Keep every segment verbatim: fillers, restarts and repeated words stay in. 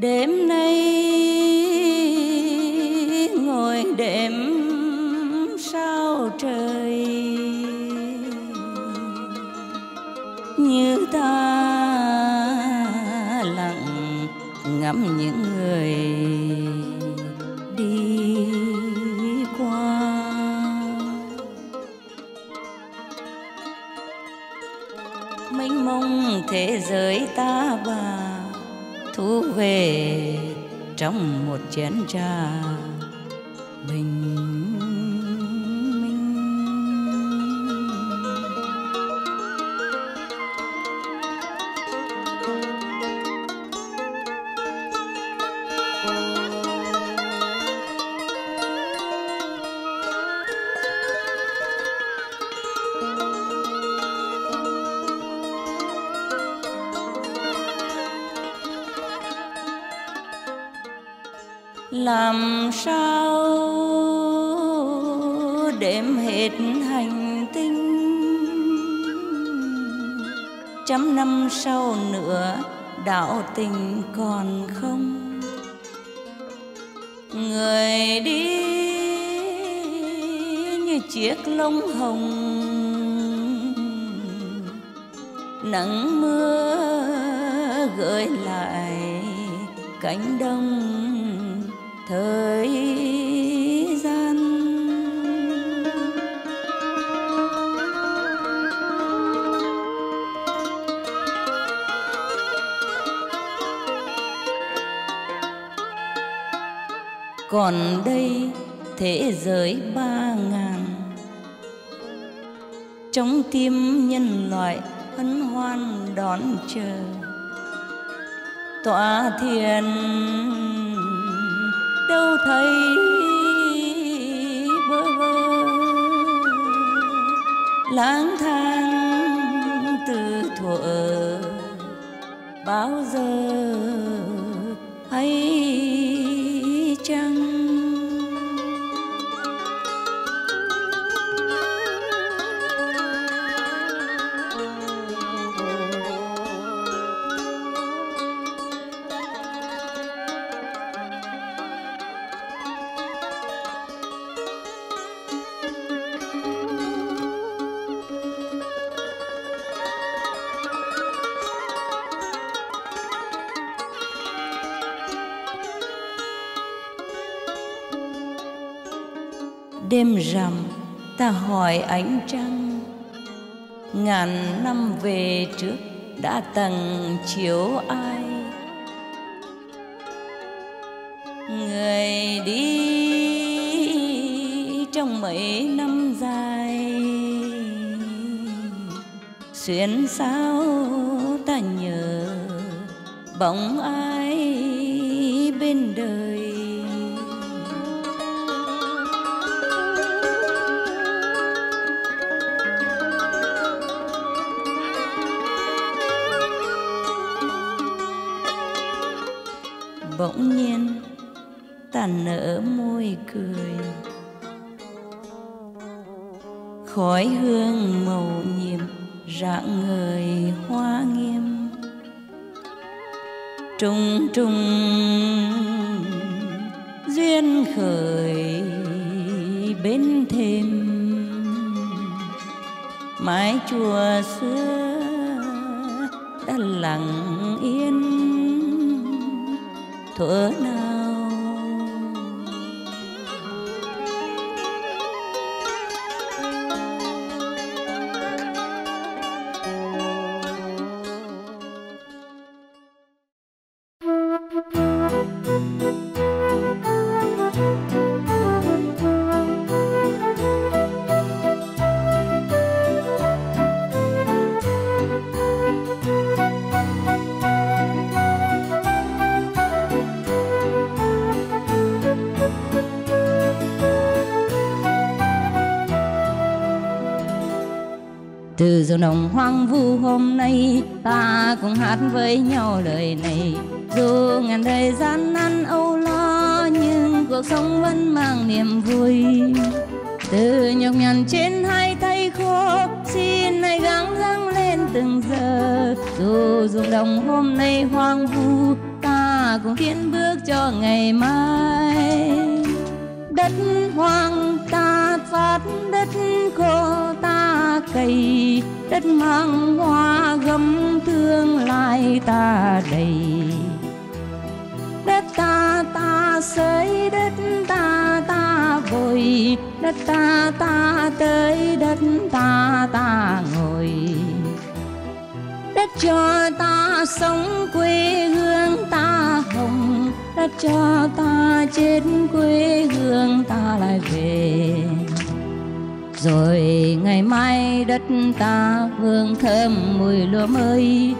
Đêm nay ngồi đêm sao trời, như ta lặng ngắm những người đi qua. Mênh mông thế giới ta bà thu về trong một chén trà bình minh. Làm sao đếm hết hành tinh, trăm năm sau nữa đạo tình còn không? Người đi như chiếc lông hồng, nắng mưa gợi lại cánh đồng thời gian. Còn đây thế giới ba ngàn, trong tim nhân loại hân hoan đón chờ tọa thiền. Đâu thấy bơ vơ lang thang từ thuở, bao giờ hay chăng? Đêm rằm ta hỏi ánh trăng, ngàn năm về trước đã từng chiếu ai? Người đi trong mấy năm dài, xuyên sao ta nhớ bóng ai bên đời. Bỗng nhiên ta nở môi cười, khói hương màu nhiệm rạng ngời hoa nghiêm. Trùng trùng duyên khởi bên thêm, mái chùa xưa đã lặng yên thuở nào. Từ ruộng đồng hoang vu hôm nay ta cùng hát với nhau lời này. Dù ngàn thời gian nan âu lo nhưng cuộc sống vẫn mang niềm vui. Từ nhọc nhằn trên hai tay khô xin hãy gắng gắng lên từng giờ. Dù ruộng đồng hôm nay hoang vu ta mà cũng tiến bước cho ngày mai. Đất hoang ta phát, đất khô ta cày, đất mang hoa gấm tương lai ta đầy. Đất ta ta sới, đất ta ta vội, đất ta ta tới, đất ta ta ngồi. Đất cho ta sống quê hương ta hồng, đất cho ta chết quê hương ta lại về. Rồi ngày mai đất ta hương thơm mùi lúa mới,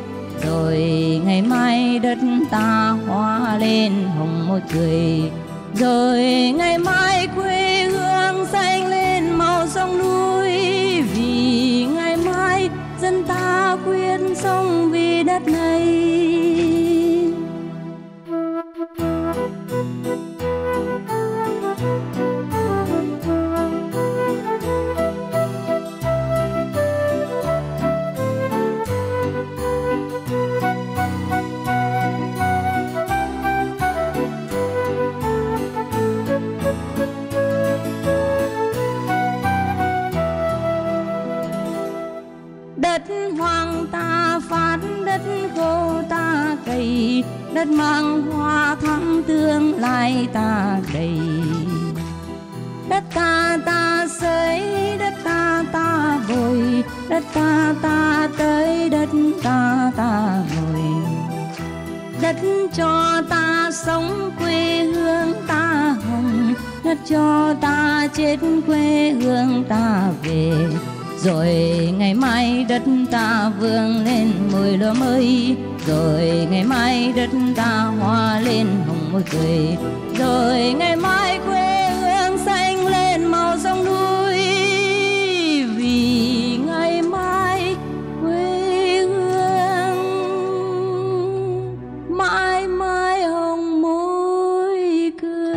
rồi ngày mai đất ta hoa lên hồng môi cười, rồi ngày mai quê hương xanh lên màu sông núi. Vì ngày mai dân ta quyên sống vì đất này. Đất mang hoa thắm tương lai ta đầy. Đất ta ta sới, đất ta ta bồi, đất ta ta tới, đất ta ta ngồi. Đất cho ta sống quê hương ta hồng, đất cho ta chết quê hương ta về. Rồi ngày mai đất ta vươn lên mùi lúa mới, rồi ngày mai đất ta hoa lên hồng môi cười, rồi ngày mai quê hương xanh lên màu sông núi. Vì ngày mai quê hương mãi mãi hồng môi cười.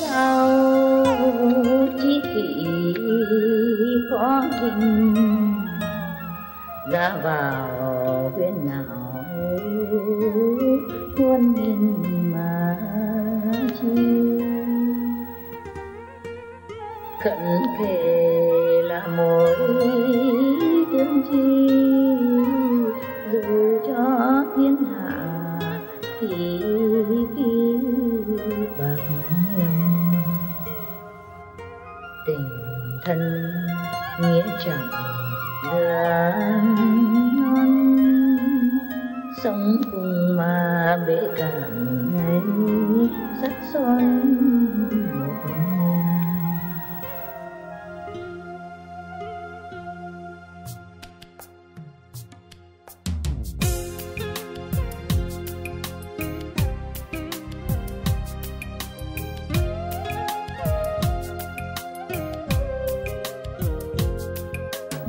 Sao chi kỷ khó khinh, ra vào huyên nào tuôn nhìn mà chi. Cận kề là mỗi tiếng chi, dù cho thiên hạ thì khi bạc lòng tình thân nghĩa trọng lắm non. Sống cùng mà bể cạn ấy sắt son một môn.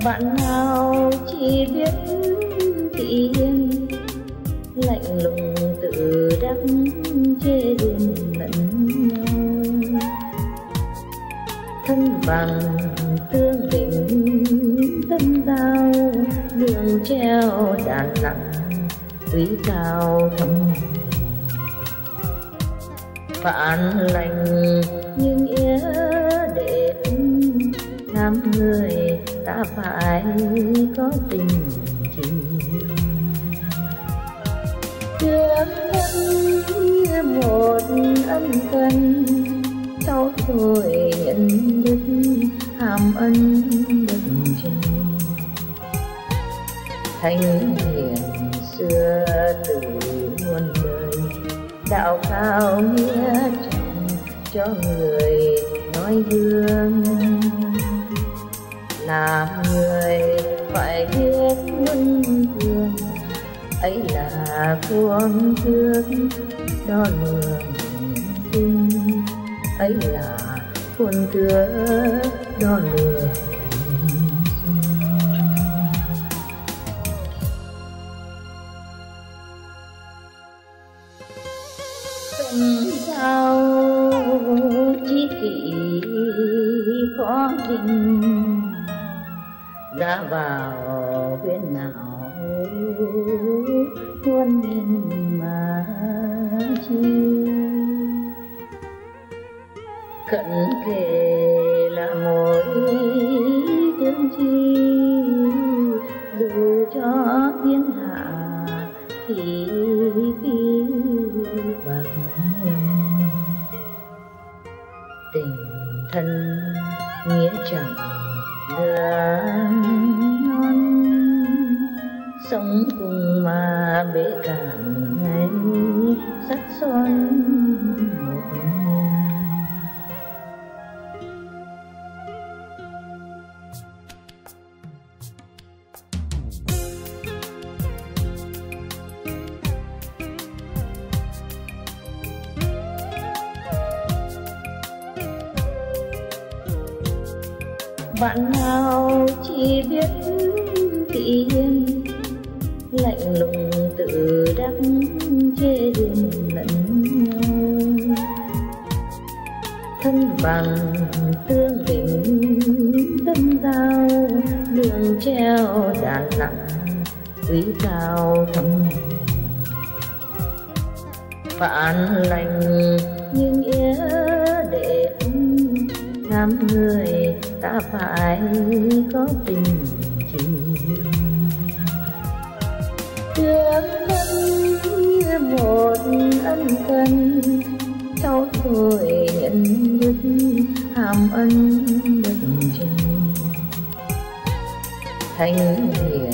Bạn nào chỉ biết thị yên, lạnh lùng tự đắc chê điên lẫn nhau. Thân bằng tương tình tâm giao, đường treo đàn lặng quý cao thầm. Bạn lành nhưng nghĩa để làm người ta phải có tình trình. Tương thân như một ân cần, sau rồi nhận đức hàm ân đừng chân. Thanh hiền xưa từ muôn đời, đạo cao nghĩa trọng cho người nói gương. Làm người phải biết luân thường, ấy là cuồng thước đo lường tình, ấy là cuồng thước đo lường. đã vào quyến não tuôn nhìn mà chi cận kề là mối tương chi dù cho thiên hạ thì phi bạc tình thân nghĩa trọng lắm non sống cùng mà bể cạn ngày sắt son bạn nào chỉ biết kỵ hiên lạnh lùng tự đắc chê điên lẫn nhau thân bằng tương bình tâm giao đường treo đàn nặng quý cao thâm bạn lành nhưng yến để làm người ta phải có tình chỉ thương thân như một ân cần sau rồi nhận đức hàm ân đừng chân thánh hiền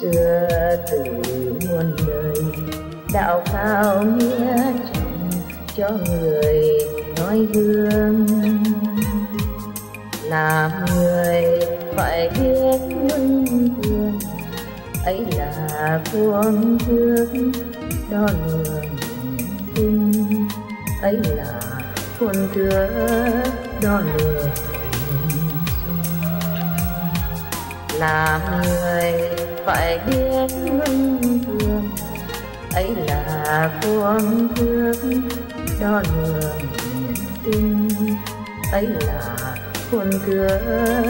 xưa từ muôn đời đạo cao nghĩa trọng cho người nói gương làm người phải biết luân thường ấy là phương thước đo lường tin ấy là phương thước đo lường làm người phải biết luân thường ấy là phương thước đo lường tin ấy là con cửa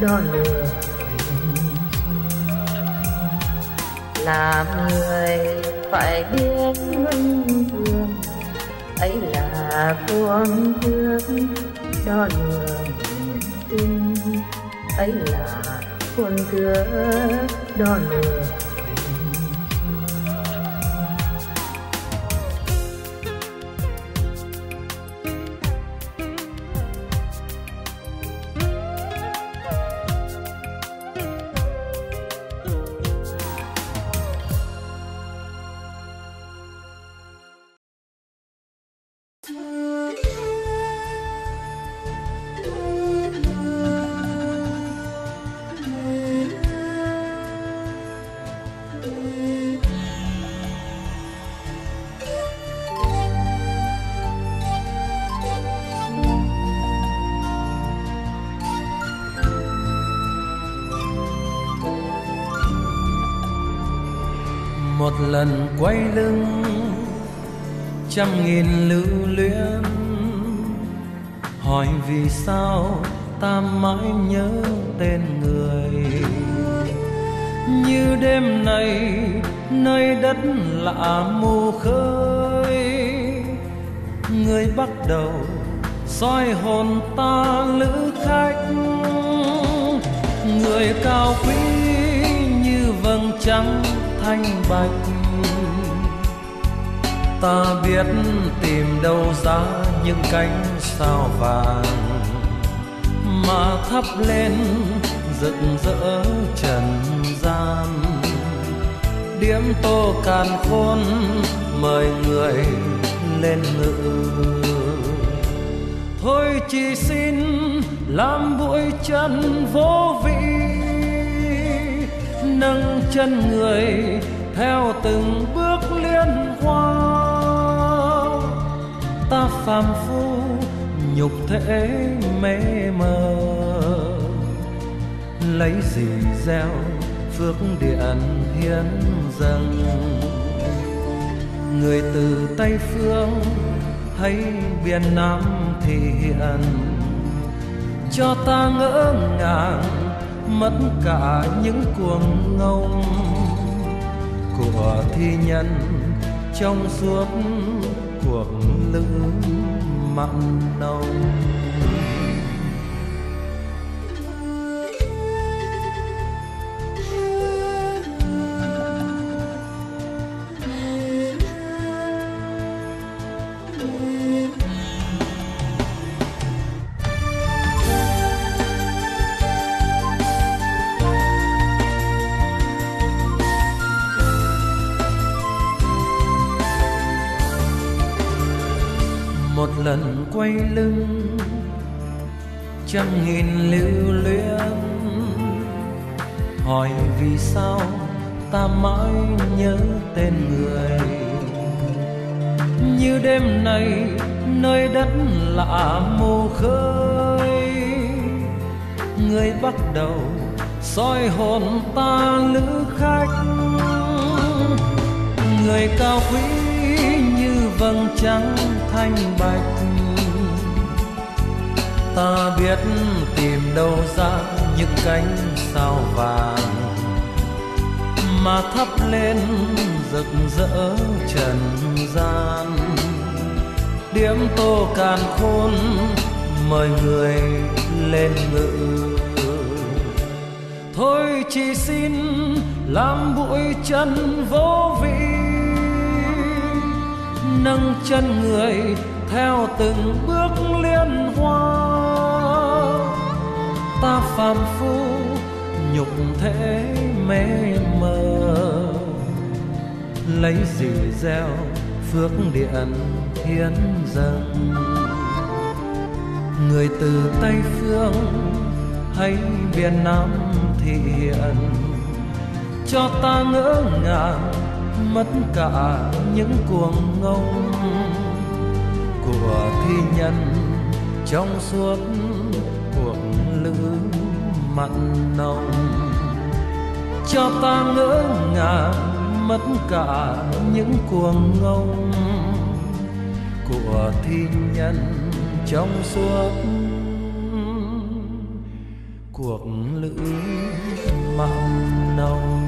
đo lường làm người phải biết luân thường ấy là phương thước đo lường tin ấy là phương thước đo lường. Một lần quay lưng trăm nghìn lưu luyến hỏi vì sao ta mãi nhớ tên người như đêm nay nơi đất lạ mù khơi người bắt đầu soi hồn ta lữ khách người cao quý như vầng trăng thanh bạch ta biết tìm đâu ra những cánh sao vàng mà thắp lên rực rỡ trần gian điểm tô càn khôn mời người lên ngự thôi chỉ xin làm bụi chân vô vị nâng chân người theo từng bước liên hoa ta phàm phu nhục thể mê mờ lấy gì gieo phước điện hiến dâng người từ Tây Phương thấy biển Nam thì hiện cho ta ngỡ ngàng mất cả những cuồng ngông của thi nhân trong suốt cuộc lữ mặn nồng. Lần quay lưng trăm nghìn lưu luyến, hỏi vì sao ta mãi nhớ tên người. Như đêm nay nơi đất lạ mù khơi, người bắt đầu soi hồn ta lữ khách. Người cao quý như vầng trăng thanh bạch, ta biết tìm đâu ra những cánh sao vàng mà thắp lên rực rỡ trần gian. Điểm tô càn khôn mời người lên ngự, thôi chỉ xin làm bụi chân vô vị. Nâng chân người theo từng bước liên hoa, ta phàm phu nhục thể mê mờ, lấy gì gieo phước điện thiên dâng. Người từ Tây Phương hay miền Nam thì hiện, cho ta ngỡ ngàng mất cả những cuồng ngông của thi nhân trong suốt cuộc lữ mặn nồng. Cho ta ngỡ ngàng mất cả những cuồng ngông của thi nhân trong suốt cuộc lữ mặn nồng.